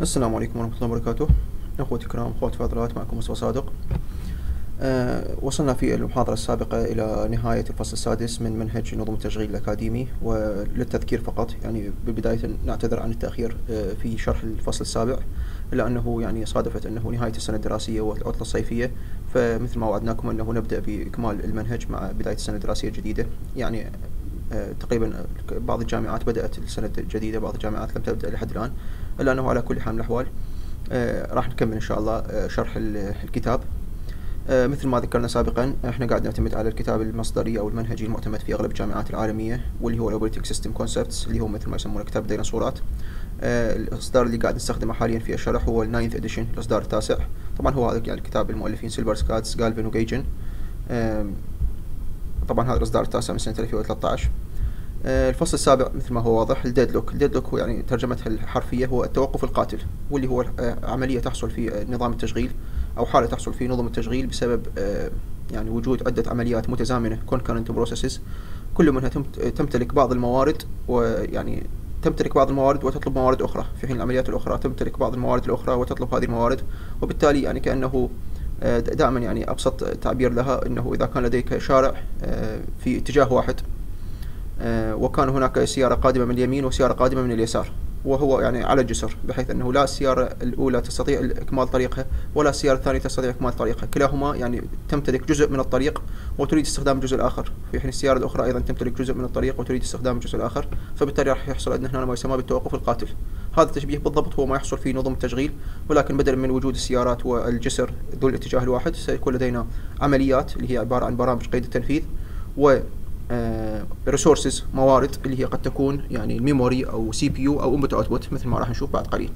السلام عليكم ورحمة الله وبركاته. أخوتي الكرام، أخواتي الفاضلات، معكم مصطفى صادق. وصلنا في المحاضرة السابقة إلى نهاية الفصل السادس من منهج نظم التشغيل الأكاديمي. وللتذكير فقط، يعني بالبداية نعتذر عن التأخير في شرح الفصل السابع، إلا أنه يعني صادفت أنه نهاية السنة الدراسية والعطلة الصيفية، فمثل ما وعدناكم أنه نبدأ بإكمال المنهج مع بداية السنة الدراسية الجديدة. يعني تقريبا بعض الجامعات بدأت السنة الجديدة، بعض الجامعات لم تبدأ لحد الآن، إلا أنه على كل حال من الأحوال راح نكمل إن شاء الله شرح الكتاب. مثل ما ذكرنا سابقا، احنا قاعد نعتمد على الكتاب المصدري او المنهجي المعتمد في اغلب الجامعات العالميه، واللي هو الأوبريتيك سيستم كونسبتس، اللي هو مثل ما يسمونه كتاب الديناصورات. الاصدار اللي قاعد نستخدمه حاليا في الشرح هو الناينث اديشن، الاصدار التاسع. طبعا هو هذا يعني كتاب المؤلفين سيلفر سكاتس، غالفين وجيجن. طبعا هذا الاصدار التاسع من سنه 2013. الفصل السابع مثل ما هو واضح، الديدلوك. الديدلوك هو يعني ترجمتها الحرفيه هو التوقف القاتل، واللي هو عمليه تحصل في نظام التشغيل او حاله تحصل في نظم التشغيل بسبب يعني وجود عده عمليات متزامنه concurrent processes، كل منها تمتلك بعض الموارد، ويعني تمتلك بعض الموارد وتطلب موارد اخرى، في حين العمليات الاخرى تمتلك بعض الموارد الاخرى وتطلب هذه الموارد. وبالتالي يعني كانه دائما يعني ابسط تعبير لها انه اذا كان لديك شارع في اتجاه واحد، وكان هناك سيارة قادمة من اليمين وسيارة قادمة من اليسار، وهو يعني على جسر، بحيث أنه لا السيارة الأولى تستطيع إكمال طريقها ولا السيارة الثانية تستطيع إكمال طريقها، كلاهما يعني تمتلك جزء من الطريق وتريد استخدام الجزء الآخر، في حين السيارة الأخرى أيضا تمتلك جزء من الطريق وتريد استخدام الجزء الآخر. فبالتالي راح يحصل عندنا هنا ما يسمى بالتوقف القاتل. هذا التشبيه بالضبط هو ما يحصل في نظم التشغيل، ولكن بدلا من وجود السيارات والجسر ذو الاتجاه الواحد، سيكون لدينا عمليات اللي هي عبارة عن برامج قيد التنفيذ و ريسورسز، موارد، اللي هي قد تكون يعني الميموري او سي بي يو او انبوت اوتبوت، مثل ما راح نشوف بعد قليل.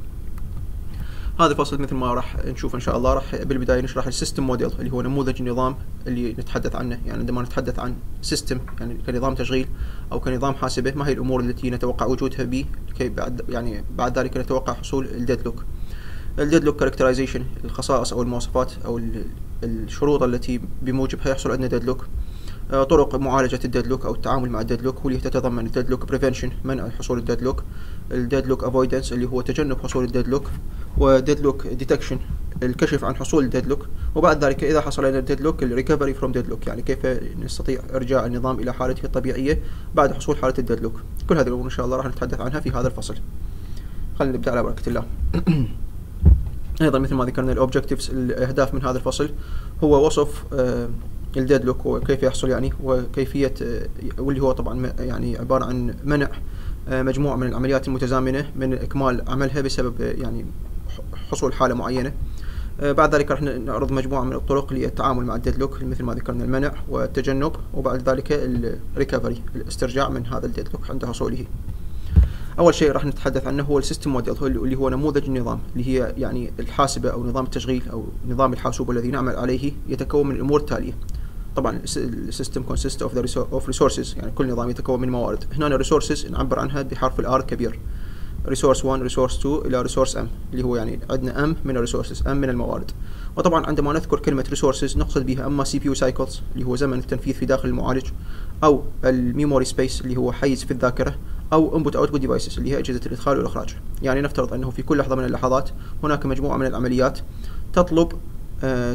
هذا الفصل مثل ما راح نشوف ان شاء الله، راح بالبدايه نشرح السيستم موديل، اللي هو نموذج النظام اللي نتحدث عنه. يعني عندما نتحدث عن سيستم يعني كنظام تشغيل او كنظام حاسبه، ما هي الامور التي نتوقع وجودها به كي بعد ذلك نتوقع حصول الديدلوك. الديدلوك كاركترايزيشن، الخصائص او المواصفات او الشروط التي بموجبها يحصل عندنا ديدلوك. طرق معالجة الديدلوك أو التعامل مع الديدلوك، واللي تتضمن الديدلوك بريفنشن، منع حصول الديدلوك، الديدلوك افويدنس اللي هو تجنب حصول الديدلوك، وديدلوك ديتكشن، الكشف عن حصول الديدلوك، وبعد ذلك إذا حصل على الديدلوك الريكفري فروم ديدلوك، يعني كيف نستطيع إرجاع النظام إلى حالته الطبيعية بعد حصول حالة الديدلوك. كل هذه الأمور إن شاء الله راح نتحدث عنها في هذا الفصل. خلينا نبدأ على بركة الله. أيضا مثل ما ذكرنا الأوبجكتيفز، الأهداف من هذا الفصل، هو وصف الديدلوك وكيف يحصل يعني، وكيفية، واللي هو طبعا يعني عبارة عن منع مجموعة من العمليات المتزامنة من إكمال عملها بسبب يعني حصول حالة معينة. بعد ذلك راح نعرض مجموعة من الطرق للتعامل مع الديدلوك، مثل ما ذكرنا المنع والتجنب، وبعد ذلك الريكفري، الاسترجاع من هذا الديدلوك عند حصوله. أول شيء راح نتحدث عنه هو السيستم موديل، اللي هو نموذج النظام، اللي هي يعني الحاسبة أو نظام التشغيل أو نظام الحاسوب الذي نعمل عليه، يتكون من الأمور التالية. طبعا السيستم كونسيست اوف ريسورسز، يعني كل نظام يتكون من موارد. هنا الريسورسز نعبر عنها بحرف الار كبير، ريسورس 1، ريسورس 2 الى ريسورس ام، اللي هو يعني عندنا ام من الريسورسز، ام من الموارد. وطبعا عندما نذكر كلمه ريسورسز نقصد بها اما سي بي يو سايكلز، اللي هو زمن التنفيذ في داخل المعالج، او الميموري سبيس اللي هو حيز في الذاكره، او انبوت اوتبوت ديفايسز اللي هي اجهزه الادخال والاخراج. يعني نفترض انه في كل لحظه من اللحظات هناك مجموعه من العمليات تطلب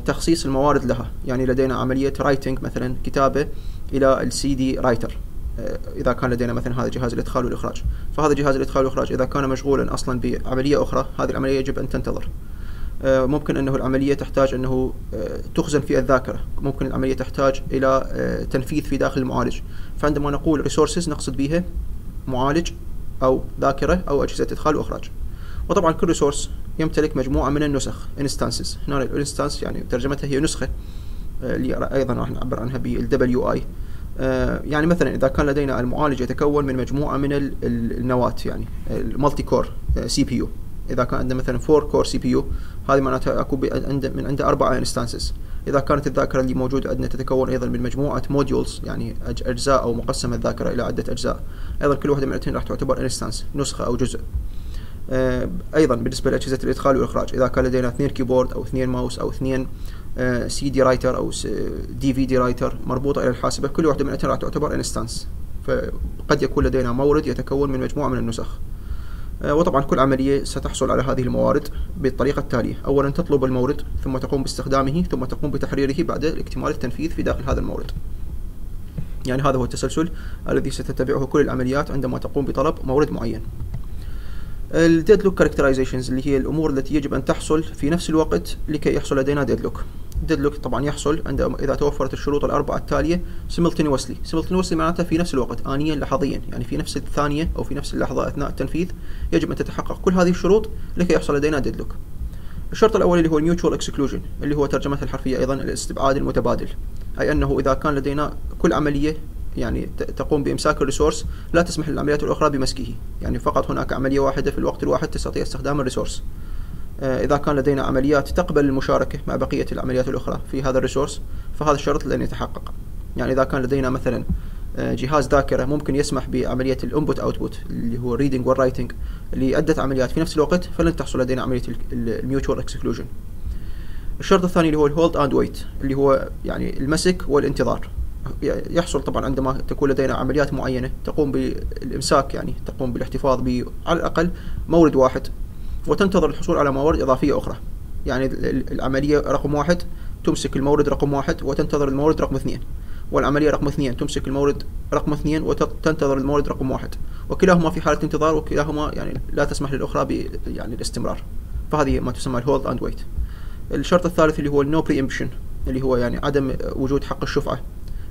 تخصيص الموارد لها. يعني لدينا عملية رايتنج مثلا، كتابة إلى السي دي رايتر، إذا كان لدينا مثلا هذا جهاز الإدخال والإخراج، فهذا جهاز الإدخال والإخراج إذا كان مشغولا أصلا بعملية أخرى، هذه العملية يجب أن تنتظر. ممكن أنه العملية تحتاج أنه تخزن في الذاكرة، ممكن العملية تحتاج إلى تنفيذ في داخل المعالج. فعندما نقول resources نقصد بها معالج أو ذاكرة أو أجهزة إدخال وإخراج. وطبعا كل ريسورس يمتلك مجموعه من النسخ، انستانسز. هنا الانستانس يعني ترجمتها هي نسخه، اللي ايضا راح نعبر عنها بالدبليو اي. يعني مثلا اذا كان لدينا المعالج يتكون من مجموعه من النواه، يعني المالتي كور سي بي يو، اذا كان عندنا مثلا 4 كور سي بي يو، هذه معناتها اكو من عنده 4 انستانسز. اذا كانت الذاكره اللي موجوده عندنا تتكون ايضا من مجموعه موديولز، يعني اجزاء او مقسمه الذاكره الى عده اجزاء، ايضا كل واحده منهم راح تعتبر انستانس، نسخه او جزء. ايضا بالنسبه لاجهزه الادخال والاخراج، اذا كان لدينا 2 كيبورد او 2 ماوس او 2 سي دي رايتر او دي في دي رايتر مربوطه الى الحاسبه، كل واحده منها راح تعتبر انستانس، فقد يكون لدينا مورد يتكون من مجموعه من النسخ. وطبعا كل عملية ستحصل على هذه الموارد بالطريقة التالية: أولا تطلب المورد، ثم تقوم باستخدامه، ثم تقوم بتحريره بعد اكتمال التنفيذ في داخل هذا المورد. يعني هذا هو التسلسل الذي ستتبعه كل العمليات عندما تقوم بطلب مورد معين. الديدلوك كاركترايزيشنز اللي هي الأمور التي يجب أن تحصل في نفس الوقت لكي يحصل لدينا ديدلوك. الديدلوك طبعا يحصل عندما إذا توفرت الشروط الأربعة التالية simultaneously معناتها في نفس الوقت، آنيا لحظيا، يعني في نفس الثانية أو في نفس اللحظة أثناء التنفيذ يجب أن تتحقق كل هذه الشروط لكي يحصل لدينا ديدلوك. الشرط الأول اللي هو mutual exclusion، اللي هو ترجمته الحرفية أيضا الاستبعاد المتبادل، أي أنه إذا كان لدينا كل عملية يعني تقوم بإمساك الريسورس لا تسمح للعمليات الأخرى بمسكه، يعني فقط هناك عملية واحدة في الوقت الواحد تستطيع استخدام الريسورس. إذا كان لدينا عمليات تقبل المشاركة مع بقية العمليات الأخرى في هذا الريسورس فهذا الشرط لن يتحقق. يعني إذا كان لدينا مثلا جهاز ذاكرة ممكن يسمح بعملية الانبوت اوتبوت اللي هو reading والرايتنج لعدة عمليات في نفس الوقت فلن تحصل لدينا عملية الميوتشوال اكسكلوجن. الشرط الثاني اللي هو الهولد اند ويت، اللي هو يعني المسك والانتظار. يحصل طبعا عندما تكون لدينا عمليات معينة تقوم بالإمساك، يعني تقوم بالاحتفاظ على الأقل مورد واحد وتنتظر الحصول على موارد إضافية أخرى. يعني العملية رقم واحد تمسك المورد رقم واحد وتنتظر المورد رقم اثنين، والعملية رقم اثنين تمسك المورد رقم اثنين وتنتظر المورد رقم واحد، وكلاهما في حالة انتظار وكلاهما يعني لا تسمح للأخرى يعني الاستمرار. فهذه ما تسمى الهولد اند ويت. الشرط الثالث اللي هو النو بريمبشن، اللي هو يعني عدم وجود حق الشفعة،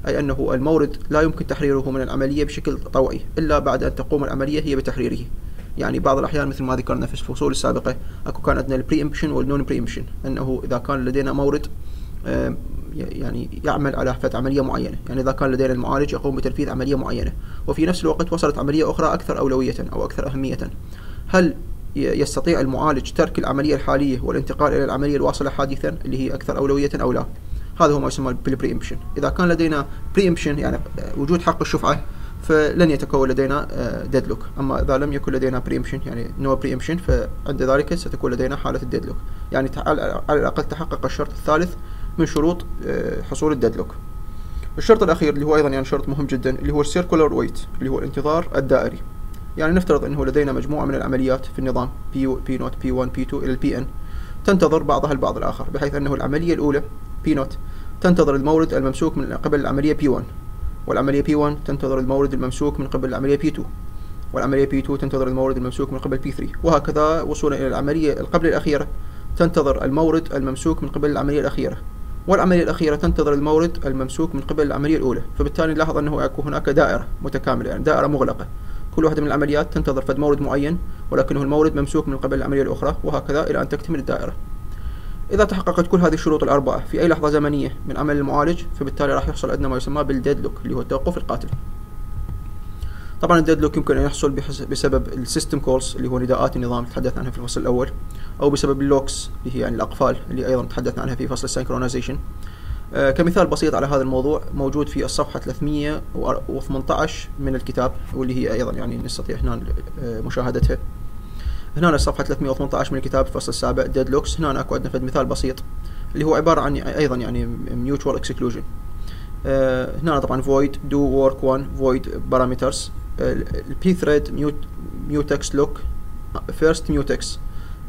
أي أنه المورد لا يمكن تحريره من العملية بشكل طوعي إلا بعد أن تقوم العملية هي بتحريره. يعني بعض الأحيان مثل ما ذكرنا في الفصول السابقة أكو كان عندنا البريمبشن والنون بريمبشن، أنه إذا كان لدينا مورد يعني يعمل على عملية معينة، يعني إذا كان لدينا المعالج يقوم بتنفيذ عملية معينة وفي نفس الوقت وصلت عملية أخرى أكثر أولوية أو أكثر أهمية، هل يستطيع المعالج ترك العملية الحالية والانتقال إلى العملية الواصلة حادثا اللي هي أكثر أولوية أو لا؟ هذا هو ما يسمى بالبريمبشن. إذا كان لدينا بريمبشن يعني وجود حق الشفعة فلن يتكون لدينا ديدلوك، أما إذا لم يكن لدينا بريمبشن يعني نو بريمبشن فعند ذلك ستكون لدينا حالة الديدلوك، يعني على الأقل تحقق الشرط الثالث من شروط حصول الديدلوك. الشرط الأخير اللي هو أيضا يعني شرط مهم جدا اللي هو السيركولار ويت، اللي هو الانتظار الدائري. يعني نفترض أنه لدينا مجموعة من العمليات في النظام P0 P1 P2 إلى Pn تنتظر بعضها البعض الآخر، بحيث أنه العملية الأولى P0 تنتظر المورد الممسوك من قبل العملية P1، والعملية P1 تنتظر المورد الممسوك من قبل العملية P2، والعملية P2 تنتظر المورد الممسوك من قبل P3، وهكذا وصولا إلى العملية القبل الأخيرة تنتظر المورد الممسوك من قبل العملية الأخيرة، والعملية الأخيرة تنتظر المورد الممسوك من قبل العملية الأولى. فبالتالي نلاحظ أنه يكون هناك دائرة متكاملة، يعني دائرة مغلقة، كل واحدة من العمليات تنتظر فد مورد معين ولكنه المورد ممسوك من قبل العملية الأخرى، وهكذا إلى أن تكتمل الدائرة. إذا تحققت كل هذه الشروط الأربعة في أي لحظة زمنية من عمل المعالج فبالتالي راح يحصل عندنا ما يسمى بالديدلوك اللي هو التوقف القاتل. طبعا الديدلوك يمكن أن يحصل بسبب السيستم كولز اللي هو نداءات النظام اللي تحدثنا عنها في الفصل الأول، أو بسبب اللوكس اللي هي يعني الأقفال اللي أيضا تحدثنا عنها في فصل السينكرونايزيشن. كمثال بسيط على هذا الموضوع موجود في الصفحة 318 من الكتاب، واللي هي أيضا يعني نستطيع هنا مشاهدتها. هنا الصفحة 318 من الكتاب الفصل السابع ديدلوكس. هنا اكو عندنا مثال بسيط اللي هو عبارة عن ايضا يعني mutual exclusion. هنا طبعا void do work one void parameters p thread mutex look first mutex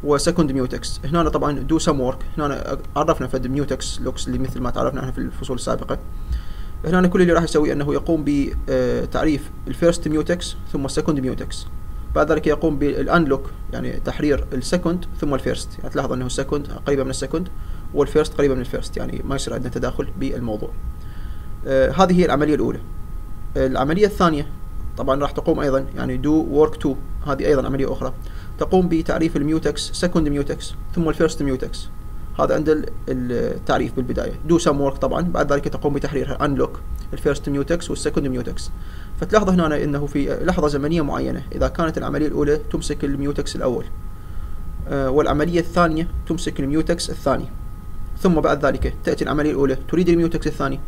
وsecond mutex. هنا طبعا do some work، هنا عرفنا فد mutex looks اللي مثل ما تعرفنا احنا في الفصول السابقة. هنا كل اللي راح يسوي انه يقوم بتعريف الفيرست ميوتكس ثم السكند ميوتكس، بعد ذلك يقوم بالانلوك يعني تحرير السكند ثم الفيرست. يعني تلاحظ انه السكند قريبه من السكند والفيرست قريبه من الفيرست، يعني ما يصير عندنا تداخل بالموضوع. هذه هي العمليه الاولى. العمليه الثانيه طبعا راح تقوم ايضا يعني دو ورك 2، هذه ايضا عمليه اخرى تقوم بتعريف الميوتكس سكند ميوتكس ثم الفيرست ميوتكس، هذا عند التعريف بالبدايه. دو سم ورك طبعا بعد ذلك تقوم بتحريرها انلوك الفيرست ميوتكس والسكند ميوتكس. فتلاحظ هنا انه في لحظه زمنيه معينه اذا كانت العمليه الاولى تمسك الميوتكس الاول والعمليه الثانيه تمسك الميوتكس الثاني، ثم بعد ذلك تاتي العمليه الاولى تريد الميوتكس الثاني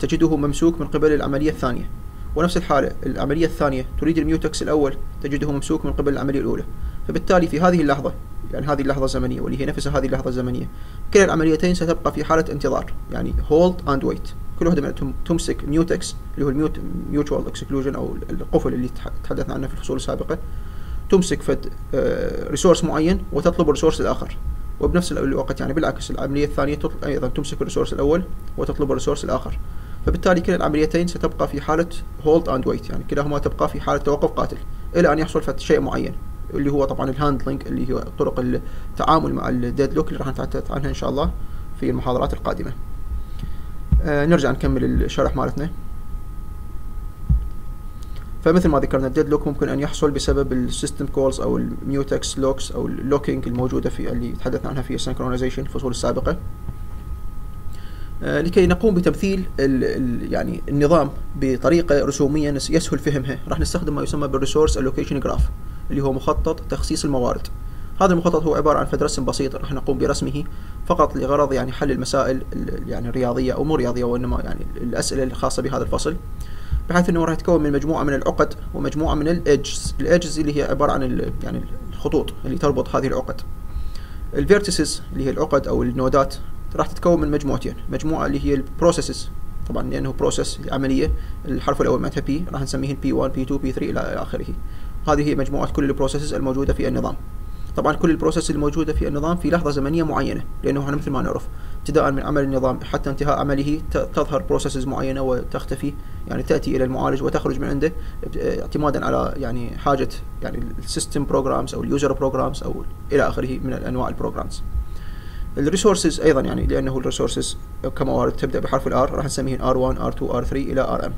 تجده ممسوك من قبل العمليه الثانيه، ونفس الحاله العمليه الثانيه تريد الميوتكس الاول تجده ممسوك من قبل العمليه الاولى. فبالتالي في هذه اللحظه يعني هذه اللحظه الزمنيه واللي هي نفسها هذه اللحظه الزمنيه كلا العمليتين ستبقى في حاله انتظار، يعني hold and wait. كل واحدة منهم تمسك ميوتكس اللي هو الميوتشوال اكسكلوجن او القفل اللي تحدثنا عنه في الفصول السابقة، تمسك فت ريسورس معين وتطلب الريسورس الآخر، وبنفس الوقت يعني بالعكس العملية الثانية أيضا تمسك الريسورس الأول وتطلب الريسورس الآخر، فبالتالي كلا العمليتين ستبقى في حالة هولد اند ويت، يعني كلاهما تبقى في حالة توقف قاتل إلى أن يحصل فت شيء معين اللي هو طبعا الهاندلنج اللي هو طرق التعامل مع الديدلوك اللي راح نتحدث عنها إن شاء الله في المحاضرات القادمة. نرجع نكمل الشرح مالتنا. فمثل ما ذكرنا الديدلوك ممكن ان يحصل بسبب السيستم كولز او الميوتكس لوكس او اللوكينج الموجوده في اللي تحدثنا عنها في السنكرونايزيشن في الفصول السابقه. لكي نقوم بتمثيل يعني النظام بطريقه رسوميه يسهل فهمها، راح نستخدم ما يسمى بالريسورس الوكيشن جراف اللي هو مخطط تخصيص الموارد. هذا المخطط هو عباره عن رسم بسيط راح نقوم برسمه فقط لغرض يعني حل المسائل يعني الرياضيه او مو رياضيه وانما يعني الاسئله الخاصه بهذا الفصل، بحيث انه راح يتكون من مجموعه من العقد ومجموعه من الايدجز. الايدجز اللي هي عباره عن يعني الخطوط اللي تربط هذه العقد. الفيرتسز اللي هي العقد او النودات راح تتكون من مجموعتين، مجموعه اللي هي البروسيسز طبعا لانه بروسيس عمليه الحرف الاول مالتها بي راح نسميه بي 1 بي 2 بي 3 الى اخره. هذه هي مجموعه كل البروسيسز الموجوده في النظام. طبعا كل البروسيس الموجوده في النظام في لحظه زمنيه معينه، لانه احنا مثل ما نعرف ابتداء من عمل النظام حتى انتهاء عمله تظهر بروسيسز معينه وتختفي، يعني تاتي الى المعالج وتخرج من عنده اعتمادا على يعني حاجه يعني السيستم بروجرامز او اليوزر بروجرامز او الى اخره من انواع البروجرامز. الريسورسز ايضا يعني لانه الريسورسز كموارد تبدا بحرف الار راح نسميهم R1 R2 R3 الى RM.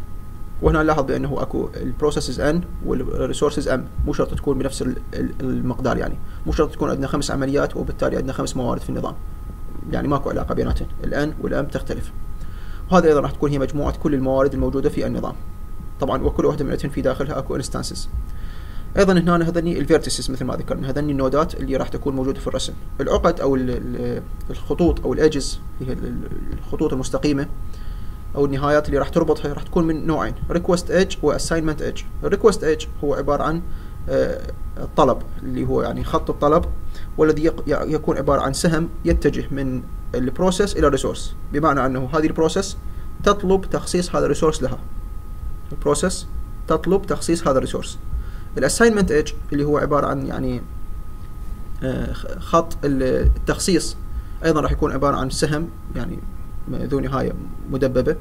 وهنا نلاحظ بانه اكو البروسيسز N والريسورسز M، مو شرط تكون بنفس المقدار، يعني مو شرط تكون عندنا 5 عمليات وبالتالي عندنا 5 موارد في النظام، يعني ماكو علاقه بيناتهم، الN والM تختلف. وهذا ايضا راح تكون هي مجموعه كل الموارد الموجوده في النظام. طبعا وكل واحده منهم في داخلها اكو انستانسز. ايضا هنا هذني الفيرتسز مثل ما ذكرنا، هذني النودات اللي راح تكون موجوده في الرسم. العقد او الخطوط او الايدجز هي الخطوط المستقيمه او النهايات اللي راح تربطها راح تكون من نوعين، ريكوست ايدج واساينمنت ايدج. الريكوست ايدج هو عباره عن الطلب اللي هو يعني خط الطلب، والذي يكون عباره عن سهم يتجه من البروسيس الى الريسورس، بمعنى انه هذه البروسيس تطلب تخصيص هذا الريسورس لها. البروسيس تطلب تخصيص هذا الريسورس. الاساينمنت ايدج اللي هو عباره عن يعني خط التخصيص، ايضا راح يكون عباره عن سهم يعني ذو نهايه مدببه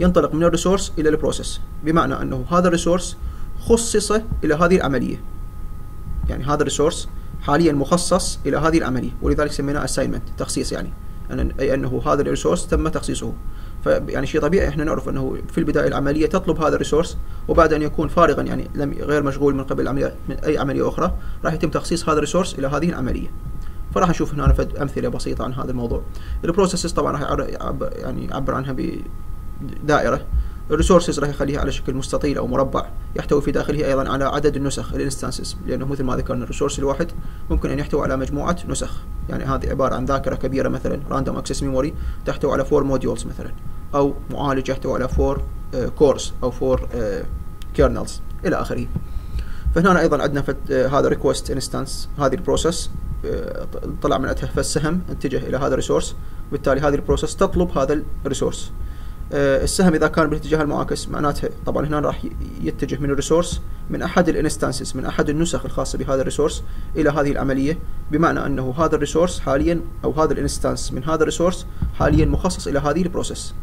ينطلق من الريسورس الى البروسيس، بمعنى انه هذا الريسورس خصص الى هذه العمليه، يعني هذا الريسورس حاليا مخصص الى هذه العمليه، ولذلك سميناه اساينمنت تخصيص، يعني اي انه هذا الريسورس تم تخصيصه. فيعني شيء طبيعي احنا نعرف انه في البدايه العمليه تطلب هذا الريسورس، وبعد ان يكون فارغا يعني لم غير مشغول من قبل العمليه من اي عمليه اخرى راح يتم تخصيص هذا الريسورس الى هذه العمليه. فراح نشوف هنا فد امثله بسيطه عن هذا الموضوع. البروسيسز طبعا راح يعني يعبر عنها بدائره، الريسورسز راح يخليها على شكل مستطيل او مربع، يحتوي في داخله ايضا على عدد النسخ الانستانسز، لانه مثل ما ذكرنا الريسورس الواحد ممكن ان يحتوي على مجموعه نسخ، يعني هذه عباره عن ذاكره كبيره مثلا راندوم اكسس ميموري تحتوي على 4 موديولز مثلا، او معالج يحتوي على 4 كورز او 4 كيرنلز الى اخره. فهنا ايضا عندنا هذا ريكوست انستانس، هذه البروسيس طلع من عندها فالسهم اتجه الى هذا الريسورس، وبالتالي هذه البروسيس تطلب هذا الريسورس. السهم اذا كان بالاتجاه المعاكس معناتها طبعا هنا راح يتجه من الريسورس من احد الانستانسز، من احد النسخ الخاصه بهذا الريسورس الى هذه العمليه، بمعنى انه هذا الريسورس حاليا او هذا الانستانس من هذا الريسورس حاليا مخصص الى هذه البروسيس.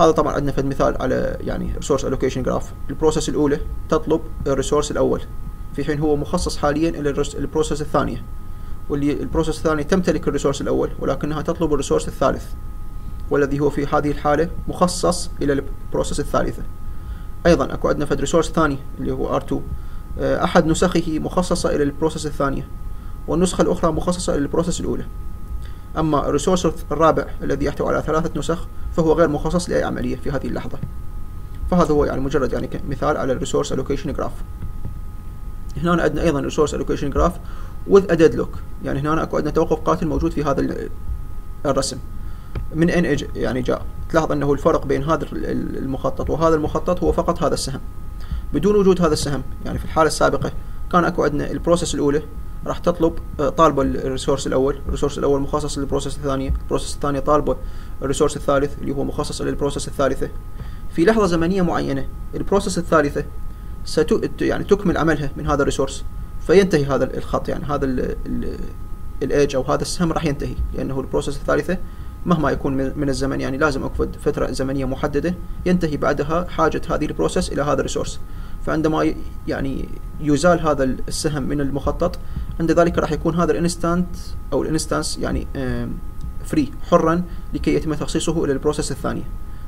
هذا طبعا عندنا فد مثال على يعني ريسورس الوكيشن جراف. البروسيس الاولى تطلب الريسورس الاول في حين هو مخصص حاليا الى البروسيس الثانيه، واللي البروسيس الثانيه تمتلك الريسورس الاول ولكنها تطلب الريسورس الثالث، والذي هو في هذه الحاله مخصص الى البروسيس الثالثه. ايضا اكو عندنا فد ريسورس ثاني اللي هو R2، احد نسخه مخصصه الى البروسيس الثانيه والنسخه الاخرى مخصصه الى البروسيس الاولى. اما الريسورس الرابع الذي يحتوي على 3 نسخ فهو غير مخصص لاي عمليه في هذه اللحظه. فهذا هو يعني مجرد يعني مثال على الريسورس الوكيشن جراف. هنا عندنا ايضا ريسورس الوكيشن جراف with a deadlock، يعني هنا اكو عندنا توقف قاتل موجود في هذا الرسم. من اين يعني جاء؟ تلاحظ انه الفرق بين هذا المخطط وهذا المخطط هو فقط هذا السهم. بدون وجود هذا السهم يعني في الحاله السابقه كان اكو عندنا البروسيس الاولى راح تطلب طالبه الريسورس الاول، الريسورس الاول مخصص للبروسيس الثانيه، البروسيس الثانيه طالبه الريسورس الثالث اللي هو مخصص للبروسيس الثالثه. في لحظه زمنيه معينه البروسيس الثالثه يعني تكمل عملها من هذا الريسورس، فينتهي هذا الخط، يعني هذا الايج او هذا السهم راح ينتهي، لانه البروسيس الثالثه مهما يكون من الزمن يعني لازم اخذ فتره زمنيه محدده ينتهي بعدها حاجه هذه البروسيس الى هذا الريسورس. فعندما يعني يزال هذا السهم من المخطط عند ذلك راح يكون هذا الانستانت او الانستانس يعني فري حرا لكي يتم تخصيصه الى البروسيس الثانيه،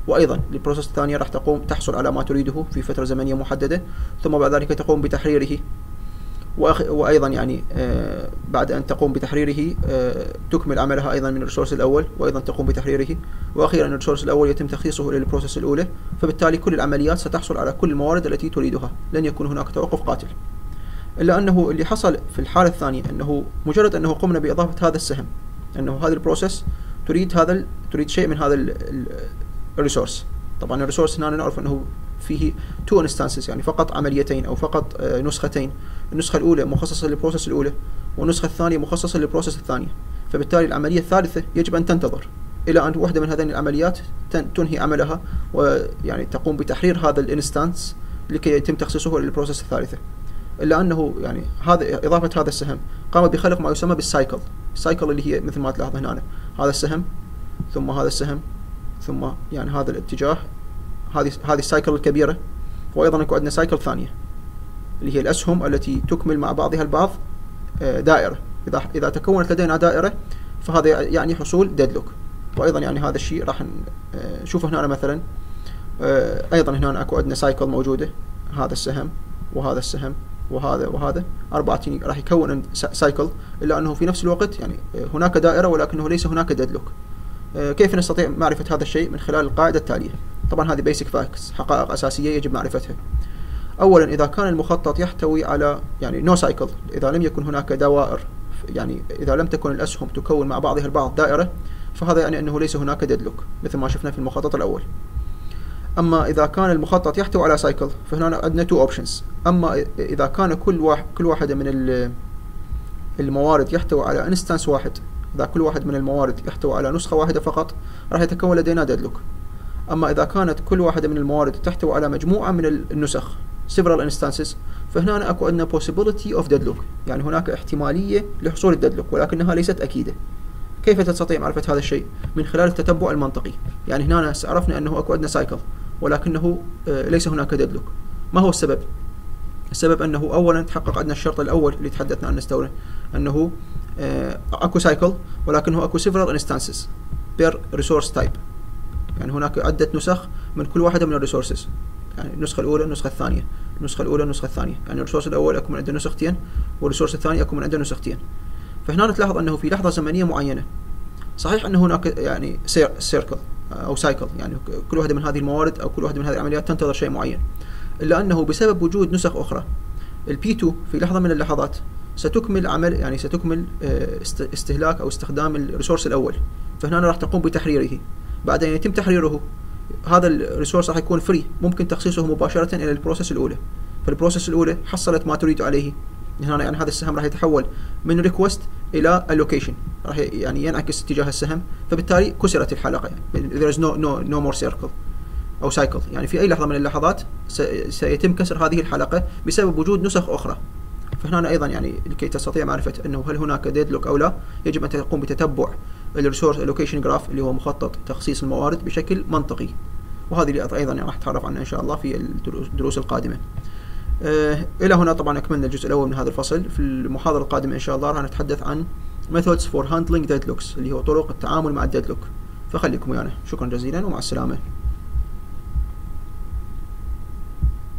وايضا البروسيس الثانيه راح تحصل على ما تريده في فتره زمنيه محدده، ثم بعد ذلك تقوم بتحريره، وايضا يعني بعد ان تقوم بتحريره تكمل عملها ايضا من الريسورس الاول، وايضا تقوم بتحريره، واخيرا الريسورس الاول يتم تخصيصه الى البروسيس الاولى، فبالتالي كل العمليات ستحصل على كل الموارد التي تريدها، لن يكون هناك توقف قاتل. الا انه اللي حصل في الحاله الثانيه انه مجرد انه قمنا باضافه هذا السهم، انه هذا البروسيس تريد شيء من هذا الريسورس، طبعا الريسورس هنا نعرف انه فيه تو انستانسز، يعني فقط عمليتين او فقط نسختين، النسخه الاولى مخصصه للبروسيس الاولى والنسخه الثانيه مخصصه للبروسيس الثانيه، فبالتالي العمليه الثالثه يجب ان تنتظر الى ان واحده من هذين العمليات تنهي عملها، ويعني تقوم بتحرير هذا الانستانس لكي يتم تخصيصه للبروسيس الثالثه. الا انه يعني هذا اضافه هذا السهم قام بخلق ما يسمى بالسايكل، السايكل اللي هي مثل ما تلاحظ هنا هذا السهم ثم هذا السهم ثم يعني هذا الاتجاه، هذه السايكل الكبيره، وايضا اكو عندنا سايكل ثانيه اللي هي الاسهم التي تكمل مع بعضها البعض دائره، اذا تكونت لدينا دائره فهذا يعني حصول ديدلوك. وايضا يعني هذا الشيء راح نشوفه هنا مثلا، ايضا هنا اكو عندنا سايكل موجوده، هذا السهم وهذا السهم وهذا وهذا، اربعه راح يكون سايكل، الا انه في نفس الوقت يعني هناك دائره ولكنه ليس هناك ديدلوك. كيف نستطيع معرفه هذا الشيء؟ من خلال القاعده التاليه، طبعا هذه بيسك فاكتس، حقائق اساسيه يجب معرفتها. اولا اذا كان المخطط يحتوي على يعني نو سايكل، اذا لم يكن هناك دوائر، يعني اذا لم تكن الاسهم تكون مع بعضها البعض دائره، فهذا يعني انه ليس هناك ديدلوك مثل ما شفنا في المخطط الاول. اما اذا كان المخطط يحتوي على سايكل فهنا عندنا تو اوبشنز، اما اذا كان كل واحده من الموارد يحتوي على انستانس واحد، اذا كل واحد من الموارد يحتوي على نسخه واحده فقط راح يتكون لدينا ديدلوك. اما اذا كانت كل واحده من الموارد تحتوي على مجموعه من النسخ several instances، فهنا اكو عندنا possibility of deadlock، يعني هناك احتماليه لحصول الديدلوك ولكنها ليست اكيده. كيف تستطيع معرفه هذا الشيء؟ من خلال التتبع المنطقي، يعني هنا عرفنا انه اكو عندنا سايكل ولكنه ليس هناك ديدلوك. ما هو السبب؟ السبب انه اولا تحقق عندنا الشرط الاول اللي تحدثنا عنه استولا، انه اكو سايكل ولكنه اكو several instances per resource type، يعني هناك عدة نسخ من كل واحدة من الريسورسز، يعني النسخة الأولى النسخة الثانية، النسخة الأولى النسخة الثانية، يعني الريسورس الأول أكو من عنده نسختين والريسورس الثاني أكو من عنده نسختين. فهنا تلاحظ أنه في لحظة زمنية معينة صحيح أن هناك يعني سيركل أو سايكل، يعني كل واحدة من هذه الموارد أو كل واحدة من هذه العمليات تنتظر شيء معين، إلا أنه بسبب وجود نسخ أخرى البي2 في لحظة من اللحظات ستكمل عمل، يعني ستكمل استهلاك أو استخدام الريسورس الأول، فهنا راح تقوم بتحريره. بعد ان يتم تحريره هذا الريسورس راح يكون فري، ممكن تخصيصه مباشره الى البروسيس الاولى، فالبروسيس الاولى حصلت ما تريد عليه هنا، يعني هذا السهم راح يتحول من ريكوست الى الوكيشن، راح يعني ينعكس اتجاه السهم، فبالتالي كسرت الحلقه، يعني there is no more circle او cycle، يعني في اي لحظه من اللحظات سيتم كسر هذه الحلقه بسبب وجود نسخ اخرى. فهنا ايضا يعني لكي تستطيع معرفه انه هل هناك ديدلوك او لا يجب ان تقوم بتتبع الريسورس الوكيشن جراف اللي هو مخطط تخصيص الموارد بشكل منطقي، وهذه اللي ايضا راح نتعرف عنها ان شاء الله في الدروس القادمه. الى هنا طبعا اكملنا الجزء الاول من هذا الفصل. في المحاضره القادمه ان شاء الله راح نتحدث عن methods for handling deadlocks اللي هو طرق التعامل مع الديدلوك، فخليكم ويانا. شكرا جزيلا ومع السلامه.